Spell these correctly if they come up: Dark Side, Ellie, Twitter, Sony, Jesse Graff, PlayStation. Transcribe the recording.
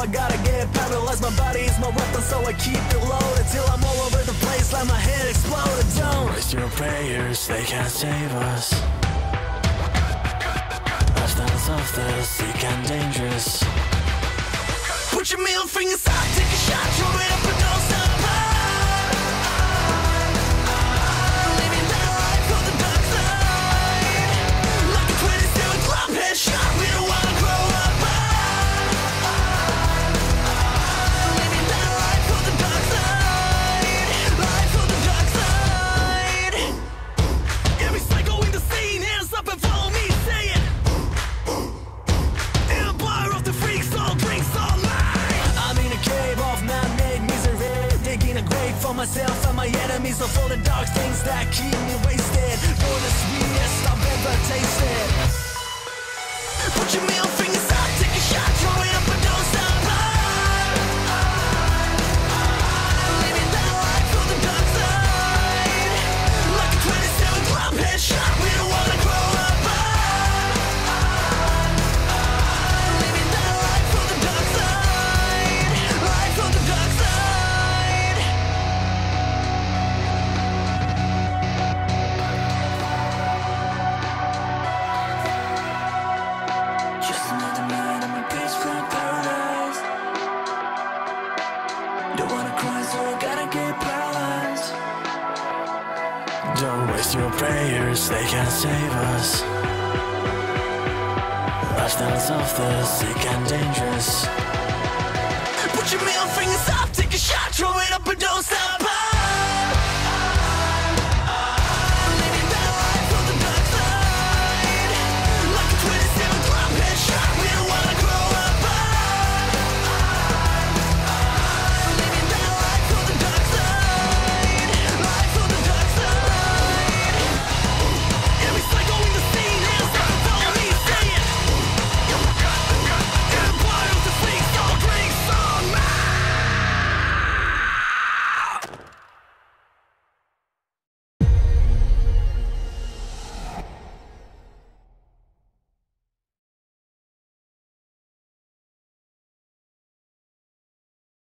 I gotta get paralyzed. My body is my weapon, so I keep it loaded till I'm all over the place, let my head explode. Don't waste your prayers, they can't save us. Lifestyles of the sick and dangerous. Put your middle fingers up, take a shot, throw it up and don't stop. I'm living the life of the dark side, like a 27 club headshot. We don't wanna grow up. I'm living the life of the dark side, life of the dark side. Every psycho in the scene, hands up and follow me, say it. Empire of the freaks, all drinks, all night. For myself and my enemies, of all the dark things that keep me wasted, for the sweetest I've ever tasted. Put your middle fingers up, take a shot, throw it up and don't stop. I'm living the life of the dark side, like a 27 club headshot. We don't wanna grow up. I'm living the life of the dark side, life of the dark side. Don't waste your prayers, they can't save us. Lifestyles of the sick and dangerous. Put your middle fingers up, take a shot, throw it up and don't stop.